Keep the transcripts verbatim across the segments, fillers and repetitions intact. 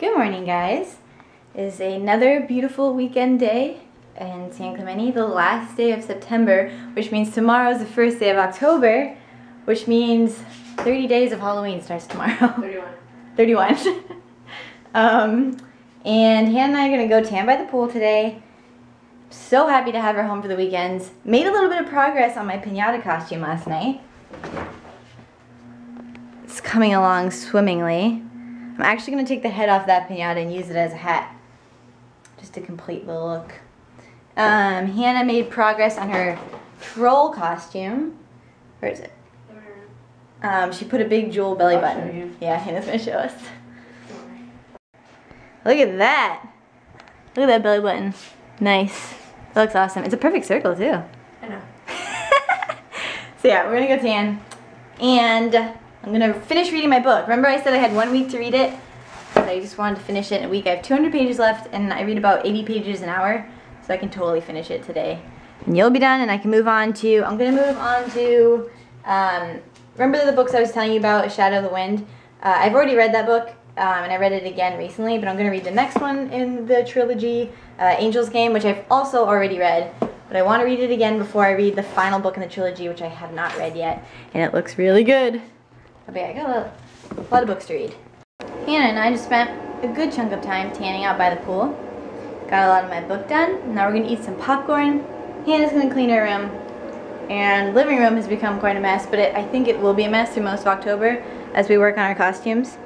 Good morning, guys. It is another beautiful weekend day in San Clemente, the last day of September, which means tomorrow is the first day of October, which means thirty days of Halloween starts tomorrow. thirty-one. thirty-one. um, and Hannah and I are going to go tan by the pool today. So happy to have her home for the weekends. Made a little bit of progress on my piñata costume last night. It's coming along swimmingly. I'm actually going to take the head off that piñata and use it as a hat, just to complete the look. Um, Hannah made progress on her troll costume. Where is it? Um, she put a big jewel belly button. Yeah, Hannah's going to show us. Look at that! Look at that belly button. Nice. That looks awesome. It's a perfect circle, too. I know. So yeah, we're going to go tan. And I'm going to finish reading my book. Remember I said I had one week to read it? So I just wanted to finish it in a week. I have two hundred pages left, and I read about eighty pages an hour. So I can totally finish it today. And you'll be done, and I can move on to... I'm going to move on to... Um, remember the books I was telling you about, A Shadow of the Wind? Uh, I've already read that book, um, and I read it again recently, but I'm going to read the next one in the trilogy, uh, Angels Game, which I've also already read. But I want to read it again before I read the final book in the trilogy, which I have not read yet. And it looks really good. Okay, I got a lot of books to read. Hannah and I just spent a good chunk of time tanning out by the pool. Got a lot of my book done. Now we're going to eat some popcorn. Hannah's going to clean her room. And living room has become quite a mess, but it, I think it will be a mess through most of October as we work on our costumes.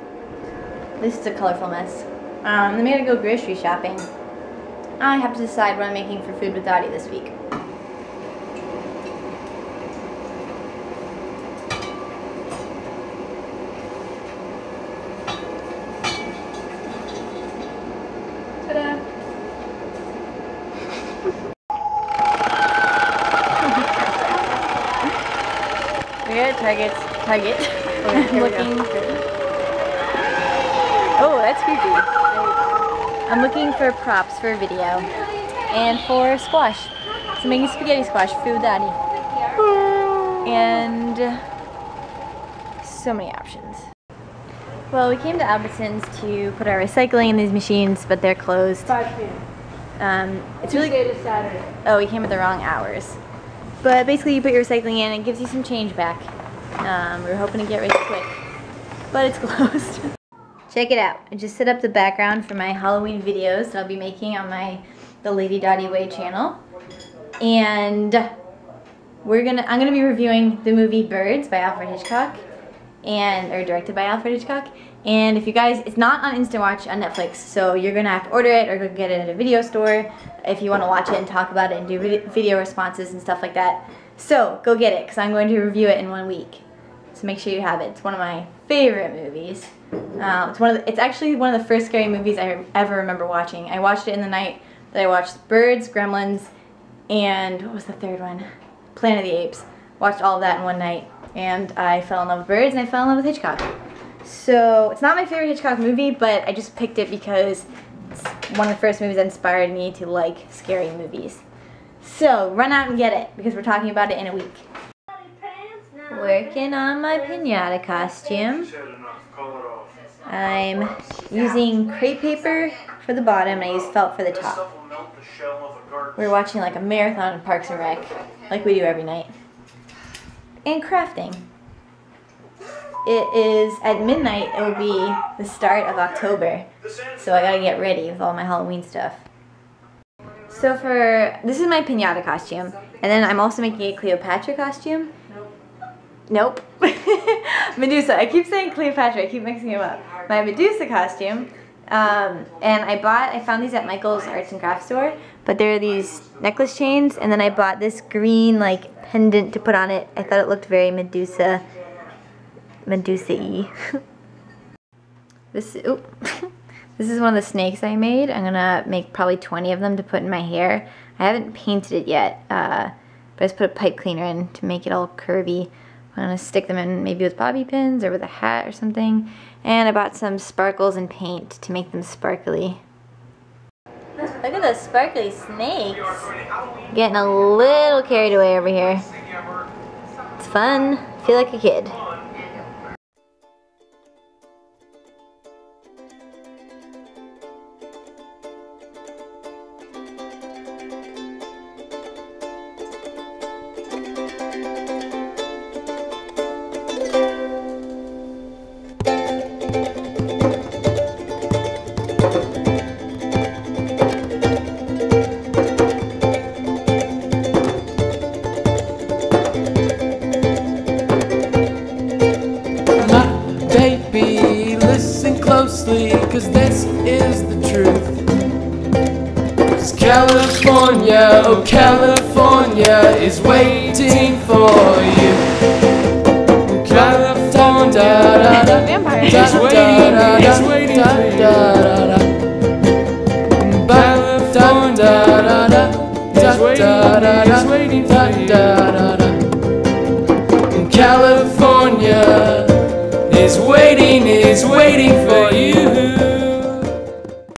At least it's a colorful mess. Um, then we gotta go grocery shopping. I have to decide what I'm making for food with Dottie this week. Target, target. Okay, looking. Oh, that's creepy. I'm looking for props for a video and for squash. So making spaghetti squash, food daddy, and so many options. Well, we came to Albertsons to put our recycling in these machines, but they're closed. Um, it's really good. Oh, we came at the wrong hours. But basically, you put your recycling in and it gives you some change back. Um, we were hoping to get rich quick, but it's closed. Check it out. I just set up the background for my Halloween videos that I'll be making on my The Lady Dottie Way channel. And we're gonna I'm gonna be reviewing the movie Birds by Alfred Hitchcock and or directed by Alfred Hitchcock. And if you guys, it's not on Instant Watch on Netflix, so you're gonna have to order it or go get it at a video store if you want to watch it and talk about it and do video responses and stuff like that. So go get it because I'm going to review it in one week. So make sure you have it. It's one of my favorite movies. Uh, it's one of the, it's actually one of the first scary movies I ever remember watching. I watched it in the night that I watched Birds, Gremlins, and what was the third one? Planet of the Apes. Watched all of that in one night, and I fell in love with Birds, and I fell in love with Hitchcock. So it's not my favorite Hitchcock movie, but I just picked it because it's one of the first movies that inspired me to like scary movies. So run out and get it because we're talking about it in a week. Working on my piñata costume. I'm using crepe paper for the bottom and I use felt for the top. We're watching like a marathon of Parks and Rec, like we do every night. And crafting. It is at midnight, it will be the start of October. So I gotta get ready with all my Halloween stuff. So for, this is my piñata costume, and then I'm also making a Cleopatra costume. Nope. Nope. Medusa. I keep saying Cleopatra, I keep mixing them up. My Medusa costume, um, and I bought, I found these at Michael's Arts and Crafts store, but they're these necklace chains, and then I bought this green like pendant to put on it. I thought it looked very Medusa, Medusa-y. This, oh. This is one of the snakes I made. I'm gonna make probably twenty of them to put in my hair. I haven't painted it yet, uh, but I just put a pipe cleaner in to make it all curvy. I'm gonna stick them in maybe with bobby pins or with a hat or something. And I bought some sparkles and paint to make them sparkly. Look at those sparkly snakes. Getting a little carried away over here. It's fun. I feel like a kid. cause this is the truth. Cause California, oh California is waiting for you. California, the vampire is waiting, it's waiting for you. California is waiting, is waiting for you.